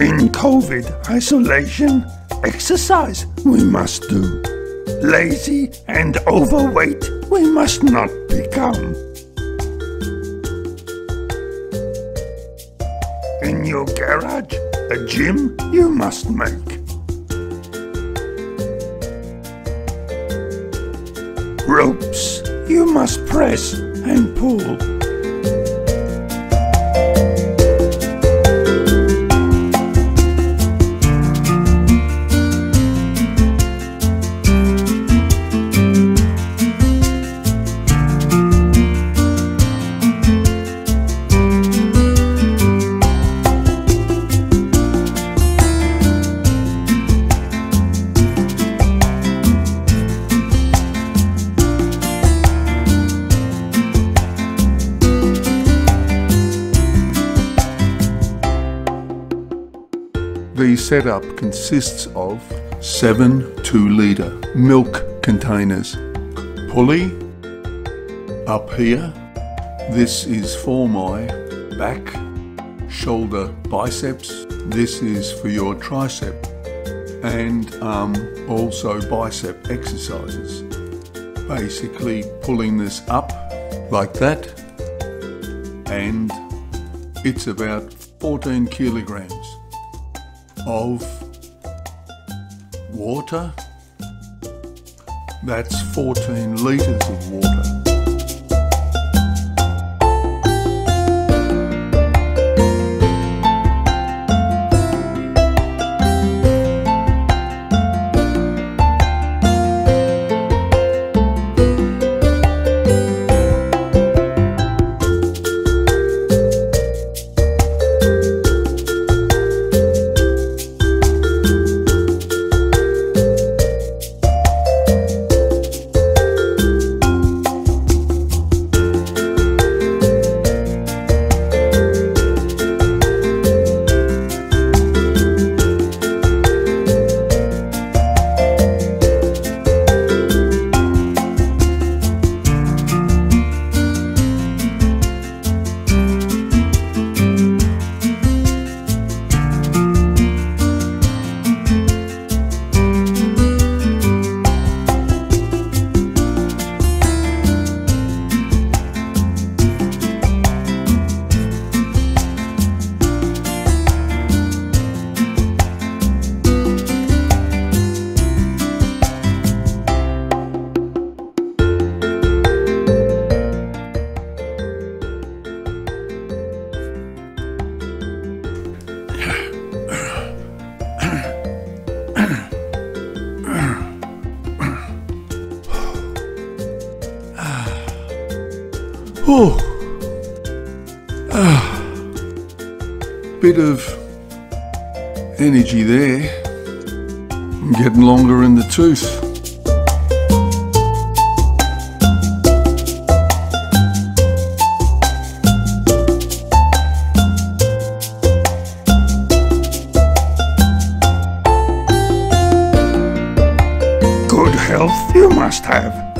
In COVID isolation, exercise we must do. Lazy and overweight we must not become. In your garage, a gym you must make. Ropes you must press and pull. The setup consists of 7 2-litre milk containers, pulley, up here, this is for my back, shoulder, biceps, this is for your tricep, and also bicep exercises. Basically pulling this up like that, and it's about 14 kilograms. Of water, that's 14 litres of water. Oh, bit of energy there. I'm getting longer in the tooth. Good health you must have.